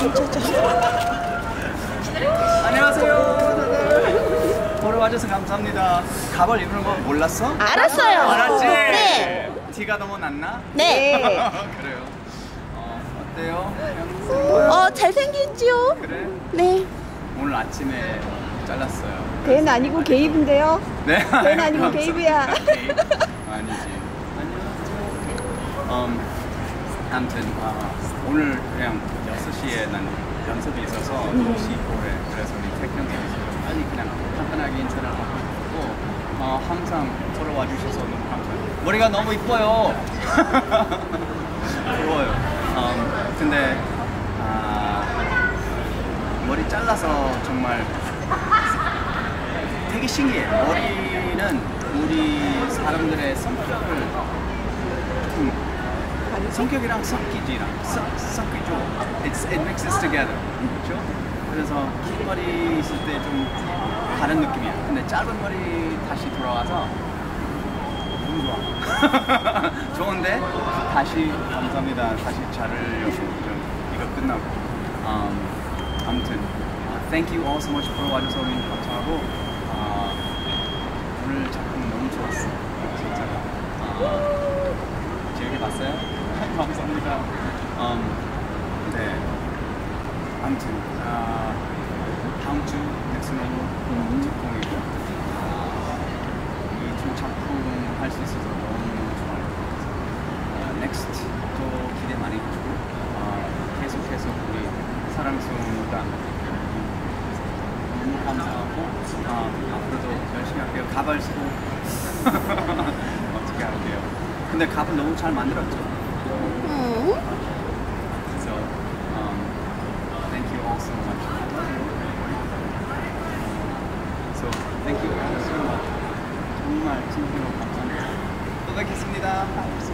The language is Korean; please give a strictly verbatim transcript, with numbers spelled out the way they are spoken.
진짜 짜. 안녕하세요. 다들 보러 와줘서 감사합니다. 가발 입는 거 몰랐어? 알았어요. 알았지? 네. 티가 너무 났나? 네. 그래요. 어, 어때요? 어, 잘생긴지요? 그래? 네. 오늘 아침에 잘랐어요. 댄 아니고 게이브인데요? 네. 댄 아니고 게이브야. 아니지. 음, 아무튼 아, 오늘 그냥 여섯 시에 난 연습이 있어서 음. 두 시 고에 그래서 우리 태평양에 빨리 그냥 간단하게 인사를 하고 있고 어, 항상 서로 와주셔서 너무 감사해요. 머리가 너무 이뻐요. 부러워요. 음, 근데 아, 머리 잘라서 정말 되게 신기해요. 머리는 우리 사람들의 성격을 음, 성격이랑 섞이지랑 섞이죠. It's, it mixes together. 그렇죠? 그래서 긴 머리 있을 때 좀 다른 느낌이야. 근데 짧은 머리 다시 돌아와서 너무 좋아. 좋은데 다시 감사합니다. 다시 자르려고 좀 이거 끝나고. Um, 아무튼 uh, thank you all so much for 와줘서 너무 감사하고 uh, 오늘 작품 너무 좋았어. 진짜. Uh, 재밌게 봤어요? 감사합니다. 음, 네. 아무튼 아, 다음 주 넥슨으로 공연이고 이 두 작품 할 수 있어서 너무 좋아요. 아, 넥스트 또 기대 많이 해주고 아, 계속 계속 우리 사랑스러운가 너무 감사하고 아, 앞으로도 열심히 할게요. 가발 쓰고 어떻게 할게요. 근데 가발 너무 잘 만들었죠. So, um, thank you all so much. So, thank you all so much. 정말 진심으로 감사합니다. 또 뵙겠습니다.